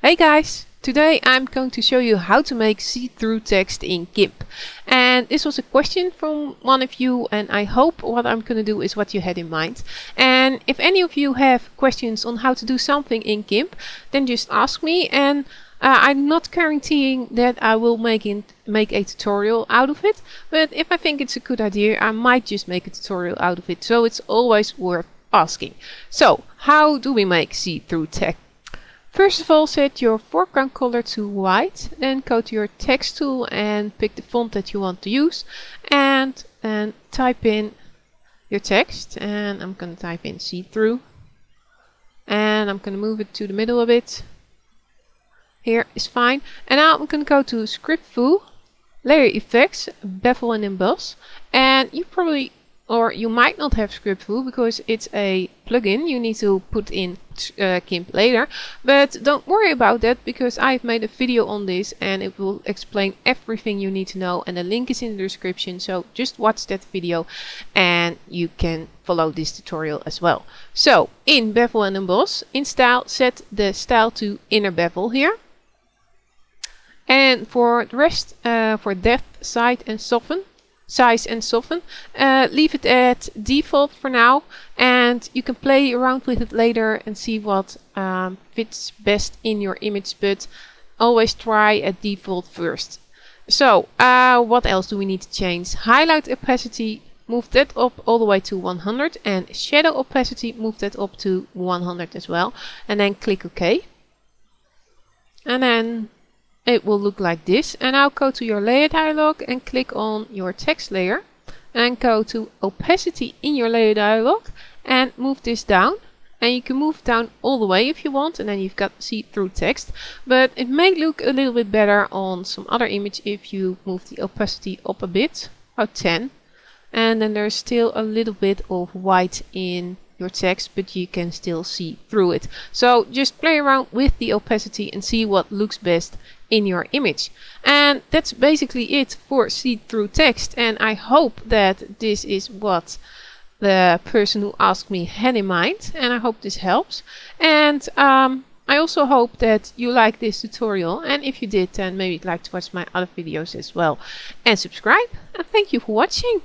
Hey guys, today I'm going to show you how to make see-through text in GIMP. And this was a question from one of you, and I hope what I'm going to do is what you had in mind. And if any of you have questions on how to do something in GIMP, then just ask me, and I'm not guaranteeing that I will make a tutorial out of it, but if I think it's a good idea, I might just make a tutorial out of it, so it's always worth asking. So, how do we make see-through text? First of all, set your foreground color to white, then go to your text tool and pick the font that you want to use, and then type in your text, and I'm going to type in see-through, and I'm going to move it to the middle a bit. Here is fine. And now I'm going to go to Script-Fu, Layer Effects, Bevel and Emboss, and you probably or you might not have Script-Fu because it's a plugin you need to put in GIMP later. But don't worry about that because I've made a video on this and it will explain everything you need to know, and the link is in the description. So just watch that video and you can follow this tutorial as well. So in Bevel and Emboss, in Style, set the style to Inner Bevel here. And for the rest, for Depth, Size and Soften, leave it at default for now, and you can play around with it later and see what fits best in your image, but always try at default first. So what else do we need to change? Highlight opacity, move that up all the way to 100, and shadow opacity, move that up to 100 as well, and then click OK. And then it will look like this, and now go to your layer dialog and click on your text layer and go to opacity in your layer dialog and move this down, and you can move down all the way if you want, and then you've got see-through text, but it may look a little bit better on some other image if you move the opacity up a bit, about 10, and then there's still a little bit of white in your text, but you can still see through it. So just play around with the opacity and see what looks best in your image. And that's basically it for see-through text, and I hope that this is what the person who asked me had in mind, and I hope this helps. And I also hope that you like this tutorial, and if you did, then maybe you'd like to watch my other videos as well and subscribe, and thank you for watching.